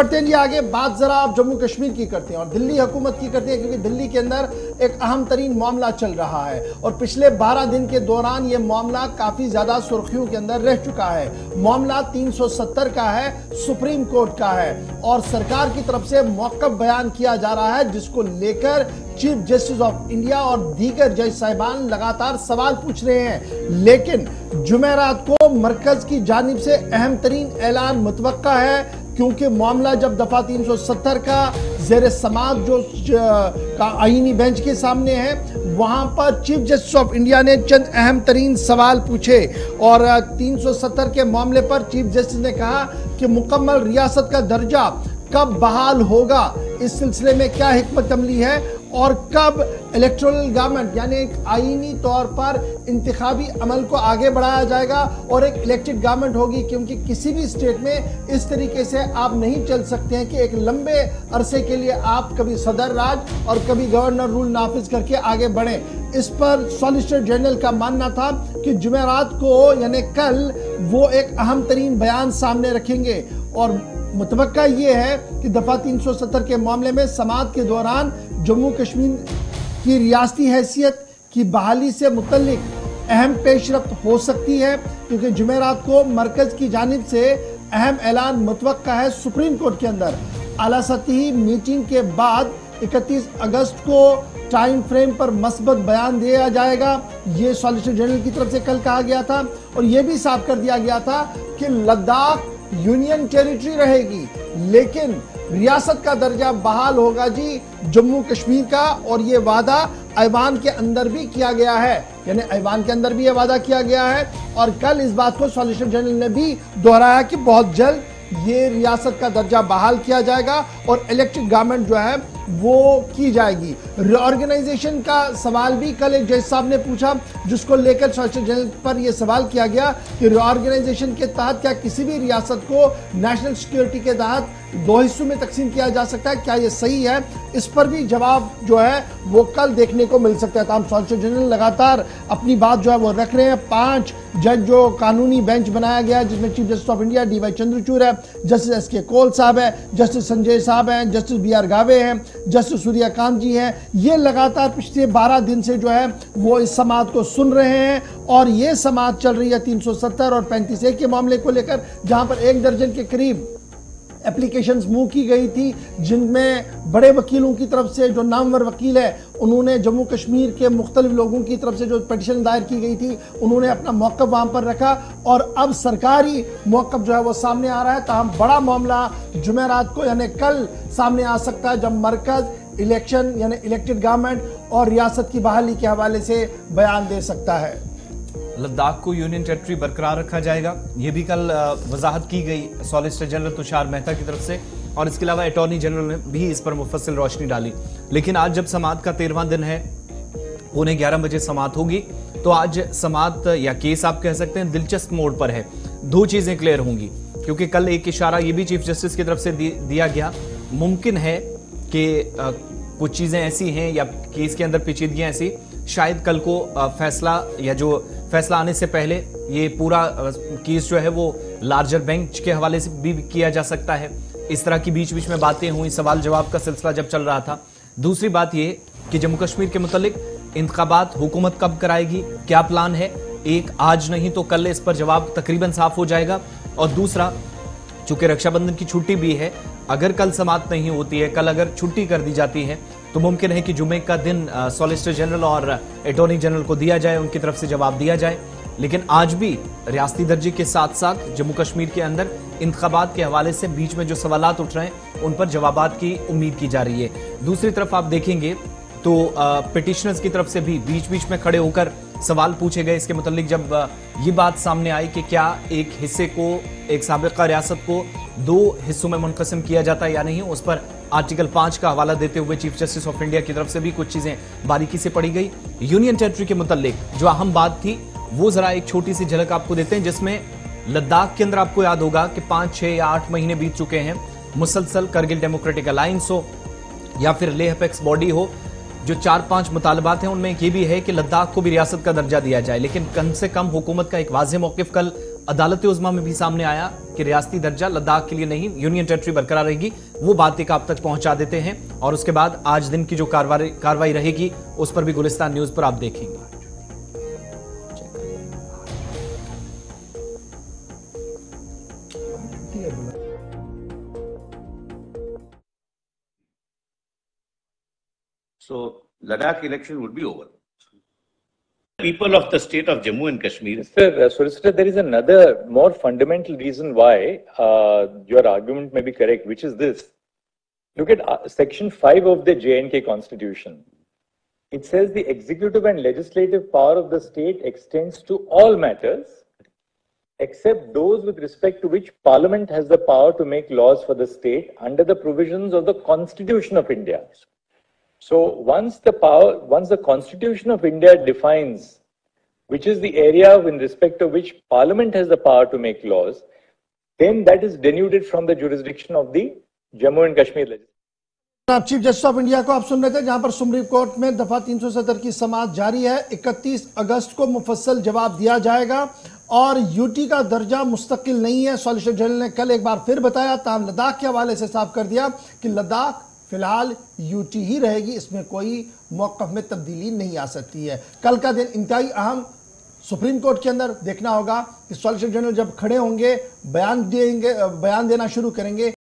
बढ़ते हैं जी आगे। बात जरा आप जम्मू कश्मीर की करते हैं और दिल्ली हुकूमत की करते हैं, क्योंकि दिल्ली के अंदर एक अहम तरीन मामला चल रहा है और पिछले 12 दिन के दौरान ये मामला काफ़ी ज़्यादा सुर्खियों के अंदर रह चुका है। मामला 370 का है, सुप्रीम कोर्ट का है और सरकार की तरफ से मौक़िफ़ बयान किया जा रहा है, जिसको लेकर चीफ जस्टिस ऑफ इंडिया और दीगर जज साहिबान लगातार सवाल पूछ रहे हैं। लेकिन जुमेरात को मरकज़ की जानिब से अहम तरीन ऐलान मुतवक्का है, क्योंकि मामला जब दफा 370 का जेर समात जो का आईनी बेंच के सामने है, वहां पर चीफ जस्टिस ऑफ इंडिया ने चंद अहम तरीन सवाल पूछे और 370 के मामले पर चीफ जस्टिस ने कहा कि मुकम्मल रियासत का दर्जा कब बहाल होगा, इस सिलसिले में क्या हिकमत अमली है और कब इलेक्ट्रल गवर्नमेंट यानी एक आईनी तौर पर इंतखाबी अमल को आगे बढ़ाया जाएगा और एक इलेक्टेड गवर्नमेंट होगी, क्योंकि किसी भी स्टेट में इस तरीके से आप नहीं चल सकते हैं कि एक लंबे अरसे के लिए आप कभी सदर राज और कभी गवर्नर रूल नाफिज करके आगे बढ़ें। इस पर सॉलिसिटर जनरल का मानना था कि जुमेरात को यानी कल वो एक अहम तरीन बयान सामने रखेंगे और मुतवक्का ये है कि दफ़ा 370 के मामले में समात के दौरान जम्मू कश्मीर की रियासती हैसियत की बहाली से मुतल्लिक अहम पेशरफ्त हो सकती है, क्योंकि जुमेरात को मरकज़ की जानिब से अहम ऐलान मुतवक्का है। सुप्रीम कोर्ट के अंदर आला सतही मीटिंग के बाद 31 अगस्त को टाइम फ्रेम पर मस्बत बयान दिया जाएगा, ये सॉलिसिटर जनरल की तरफ से कल कहा गया था और ये भी साफ कर दिया गया था कि लद्दाख यूनियन टेरिटरी रहेगी लेकिन रियासत का दर्जा बहाल होगा जी जम्मू कश्मीर का। और ये वादा ऐवान के अंदर भी किया गया है, यानी ऐवान के अंदर भी ये वादा किया गया है और कल इस बात को सॉलिसिटर जनरल ने भी दोहराया कि बहुत जल्द ये रियासत का दर्जा बहाल किया जाएगा और इलेक्टेड गवर्नमेंट जो है वो की जाएगी। रिऑर्गेनाइजेशन का सवाल भी कल एक जज साहब ने पूछा, जिसको लेकर सॉलिसिटर जनरल पर यह सवाल किया गया कि रिऑर्गेनाइजेशन के तहत क्या किसी भी रियासत को नेशनल सिक्योरिटी के तहत दो हिस्सों में तकसीम किया जा सकता है, क्या ये सही है? इस पर भी जवाब जो है वो कल देखने को मिल सकता है। तमाम सॉलिसिटर जनरल लगातार अपनी बात जो है वो रख रहे हैं। 5 जज जो कानूनी बेंच बनाया गया है, जिसमें chief justice of India DY Chandrachud है, जस्टिस SK कोल साहब है, जस्टिस संजय साहब हैं, जस्टिस BR गावे हैं, जस्टिस सूर्या कांत जी हैं, ये लगातार पिछले 12 दिन से जो है वो इस समात को सुन रहे हैं और ये समात चल रही है 370 और 35A के मामले को लेकर, जहां पर 1 दर्जन के करीब एप्लीकेशंस मूव की गई थी, जिनमें बड़े वकीलों की तरफ से जो नामवर वकील है उन्होंने जम्मू कश्मीर के मुख्तलिफ लोगों की तरफ से जो पटिशन दायर की गई थी उन्होंने अपना मौक़िफ़ वहाँ पर रखा और अब सरकारी मौक़िफ़ जो है वो सामने आ रहा है। तमाम बड़ा मामला जुमेरात को यानी कल सामने आ सकता है, जब मरकज़ इलेक्शन यानी इलेक्टेड गवर्नमेंट और रियासत की बहाली के हवाले से बयान दे सकता है। लद्दाख को यूनियन टेरिटरी बरकरार रखा जाएगा, ये भी कल वजाहत की गई सॉलिसिटर जनरल तुषार मेहता की तरफ से और इसके अलावा अटॉर्नी जनरल ने भी इस पर मुफस्सिल रोशनी डाली। लेकिन आज जब समात का 13वां दिन है, 11:15 बजे समात होगी, तो आज समात या केस आप कह सकते हैं दिलचस्प मोड पर है। 2 चीज़ें क्लियर होंगी, क्योंकि कल एक इशारा ये भी चीफ जस्टिस की तरफ से दिया गया, मुमकिन है कि कुछ चीज़ें ऐसी हैं या केस के अंदर पेचीदगियाँ ऐसी शायद कल को फैसला या जो फैसला आने से पहले ये पूरा केस जो है वो लार्जर बेंच के हवाले से भी किया जा सकता है। इस तरह की बीच बीच में बातें हुई, सवाल जवाब का सिलसिला जब चल रहा था। दूसरी बात ये कि जम्मू कश्मीर के मुतालिक इंतखाबात हुकूमत कब कराएगी, क्या प्लान है, एक आज नहीं तो कल इस पर जवाब तकरीबन साफ हो जाएगा। और दूसरा, चूँकि रक्षाबंधन की छुट्टी भी है, अगर कल समाप्त नहीं होती है, कल अगर छुट्टी कर दी जाती है, तो मुमकिन है कि जुमे का दिन सॉलिसिटर जनरल और अटॉर्नी जनरल को दिया जाए, उनकी तरफ से जवाब दिया जाए। लेकिन आज भी रियासती दर्जे के साथ साथ जम्मू कश्मीर के अंदर इंतखाबात के हवाले से बीच में जो सवालात उठ रहे हैं उन पर जवाबात की उम्मीद की जा रही है। दूसरी तरफ आप देखेंगे तो पिटिशनर्स की तरफ से भी बीच बीच में खड़े होकर सवाल पूछे गए। इसके मतलब जब ये बात सामने आई कि क्या एक हिस्से को, एक साबिका रियासत को 2 हिस्सों में मुनकसम किया जाता है या नहीं, उस पर आर्टिकल 5 का हवाला देते हुए चीफ जस्टिस ऑफ इंडिया की तरफ से भी कुछ चीज़ें बारीकी से पढ़ी गई। यूनियन टेरिटरी के मुतल्लिक जो अहम बात थी वो ज़रा एक छोटी सी झलक आपको देते हैं, जिसमें लद्दाख के अंदर आपको याद होगा कि 5, 6 या 8 महीने बीत चुके हैं, मुसलसल करगिल डेमोक्रेटिक अलायंस हो या फिर लेह अपेक्स बॉडी हो, जो 4-5 मुतालबात हैं उनमें ये भी है कि लद्दाख को भी रियासत का दर्जा दिया जाए। लेकिन कम से कम हुकूमत का एक वाज़ेह मौक़िफ़ कल अदालत उज़्मा में भी सामने आया कि रियासती दर्जा लद्दाख के लिए नहीं, यूनियन टेरिटरी बरकरार रहेगी। वो बात एक आप तक पहुंचा देते हैं और उसके बाद आज दिन की जो कार्रवाई रहेगी उस पर भी गुलिस्तान न्यूज पर आप देखेंगे। So Ladakh election would be over. People of the state of Jammu and Kashmir. Sir, Solicitor, there is another more fundamental reason why your argument may be correct, which is this. Look at Section 5 of the J&K Constitution. It says the executive and legislative power of the state extends to all matters except those with respect to which Parliament has the power to make laws for the state under the provisions of the Constitution of India. So once the Constitution of India defines which is the area in respect of which Parliament has the power to make laws, then that is denuded from the jurisdiction of the Jammu and Kashmir legislature. आप chief justice of India को आप सुन रहे थे, जहां पर supreme court में दफा 370 की समाअत जारी है। 31 अगस्त को मुफस्सल जवाब दिया जाएगा और यूटी का दर्जा मुस्तकिल नहीं है। सॉलिसिटर जनरल ने कल एक बार फिर बताया, ताम लद्दाख के हवाले से साफ कर दिया कि लद्दाख फिलहाल यूटी ही रहेगी, इसमें कोई मौक़िफ़ में तब्दीली नहीं आ सकती है। कल का दिन इंतहाई अहम, सुप्रीम कोर्ट के अंदर देखना होगा कि सॉलिसिटर जनरल जब खड़े होंगे बयान देना शुरू करेंगे।